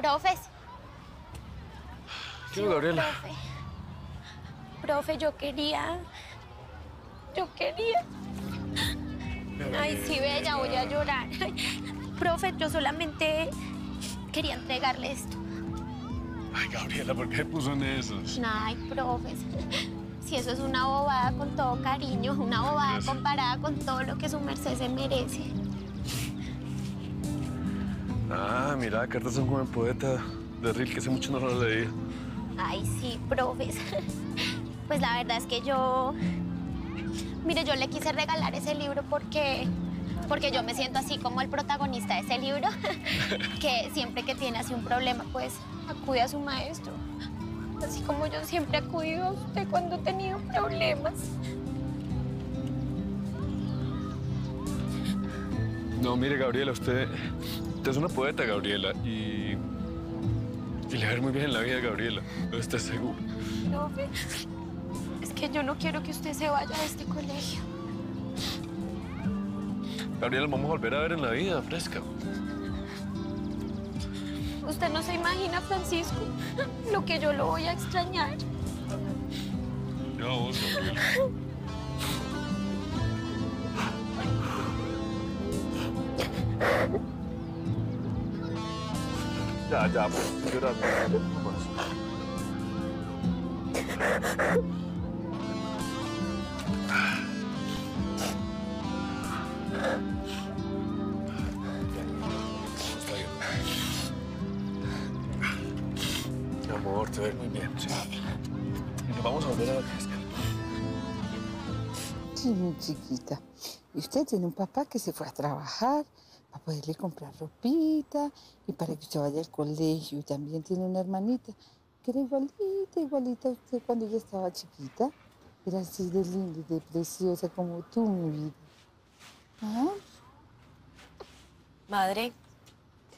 Profes. ¿Qué, Gabriela? Profe, yo quería. Ay, sí, bella, voy a llorar. Profe, yo solamente quería entregarle esto. Ay, Gabriela, ¿por qué puso en esos? Ay, profes, si eso es una bobada con todo cariño, una bobada comparada con todo lo que su merced se merece. Ah, mira, Cartas a un joven poeta de Rilke, hace mucho no lo leí. Ay, sí, profes. Pues la verdad es que yo... Mire, yo le quise regalar ese libro porque yo me siento así como el protagonista de ese libro, que siempre que tiene así un problema, pues acude a su maestro. Así como yo siempre he acudido a usted cuando he tenido problemas. No, mire, Gabriela, usted es una poeta, Gabriela, y le va a ir muy bien en la vida, Gabriela. ¿No estás segura? No, es que yo no quiero que usted se vaya de este colegio. Gabriela, vamos a volver a ver en la vida, fresca. Usted no se imagina, Francisco, lo que yo lo voy a extrañar. No, vos, Gabriela. Ya, pues, llorad. Amor, te ves muy bien, ¿sí? Nos vamos a volver a la casa. Sí, mi chiquita. Y usted tiene un papá que se fue a trabajar para poderle comprar ropita y para que usted vaya al colegio. Y también tiene una hermanita que era igualita a usted cuando ella estaba chiquita. Era así de linda y de preciosa como tú, mi vida. ¿Ah? Madre.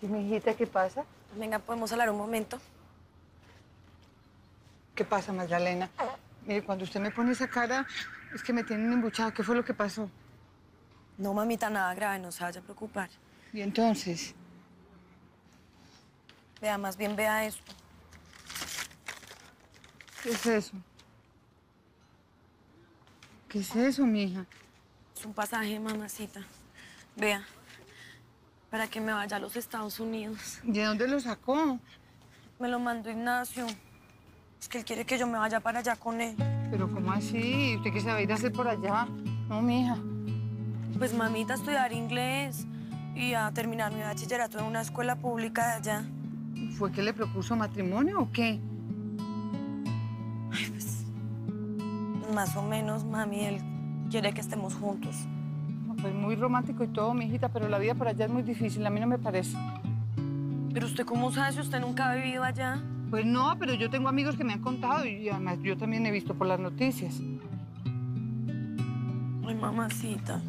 Sí, mi hijita, ¿qué pasa? Venga, podemos hablar un momento. ¿Qué pasa, Magdalena? Mire, cuando usted me pone esa cara, es que me tienen embuchado. ¿Qué fue lo que pasó? No, mamita, nada grave, no se vaya a preocupar. ¿Y entonces? Vea, más bien vea eso. ¿Qué es eso? ¿Qué es eso, mija? Es un pasaje, mamacita. Vea, para que me vaya a los Estados Unidos. ¿De dónde lo sacó? Me lo mandó Ignacio. Es que él quiere que yo me vaya para allá con él. ¿Pero cómo así? ¿Usted qué se va a ir a hacer por allá? No, mija. Pues, mamita, a estudiar inglés y a terminar mi bachillerato en una escuela pública de allá. ¿Fue que le propuso matrimonio o qué? Ay, pues, más o menos, mami, él quiere que estemos juntos. Pues muy romántico y todo, mijita, pero la vida por allá es muy difícil, a mí no me parece. ¿Pero usted cómo sabe si usted nunca ha vivido allá? Pues no, pero yo tengo amigos que me han contado y además yo también he visto por las noticias. Ay, mamacita.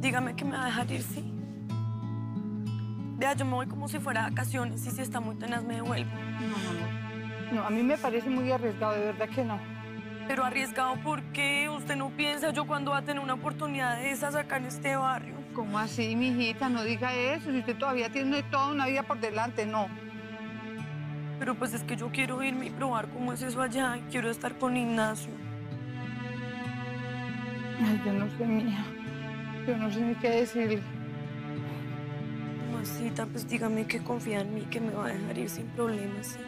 Dígame que me va a dejar ir, ¿sí? Vea, yo me voy como si fuera vacaciones y si está muy tenaz me devuelvo. No, a mí me parece muy arriesgado, de verdad que no. Pero arriesgado, ¿por qué? ¿Usted no piensa yo cuándo va a tener una oportunidad de esas acá en este barrio? ¿Cómo así, mijita? No diga eso, si usted todavía tiene toda una vida por delante, no. Pero pues es que yo quiero irme y probar cómo es eso allá y quiero estar con Ignacio. Ay, yo no sé, mija. Yo no sé ni qué decirle. Mamacita, pues dígame que confía en mí, que me va a dejar ir sin problemas, ¿sí?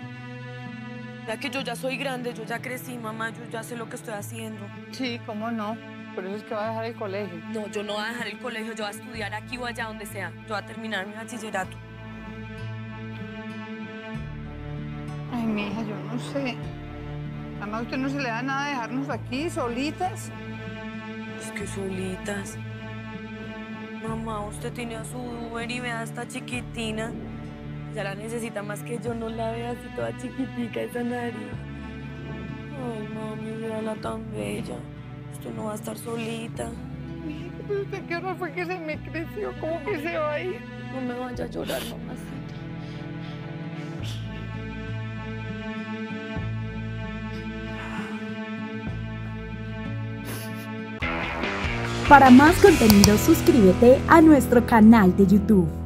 Ya que yo ya soy grande, yo ya crecí, mamá, yo ya sé lo que estoy haciendo. Sí, ¿cómo no? Por eso es que va a dejar el colegio. No, yo no voy a dejar el colegio, yo voy a estudiar aquí o allá, donde sea. Yo voy a terminar mi bachillerato. Ay, mija, yo no sé. Mamá, ¿a usted no se le da nada dejarnos aquí, solitas? Es que solitas... Mamá, usted tiene a su Uber y vea a esta chiquitina. Ya la necesita más que yo, no la vea así toda chiquitica esa nariz. Ay, mami, véala tan bella. Usted no va a estar solita. ¿Pero usted qué hora fue que se me creció? ¿Cómo que se va a ir? No me vaya a llorar, mamacita. Para más contenido, suscríbete a nuestro canal de YouTube.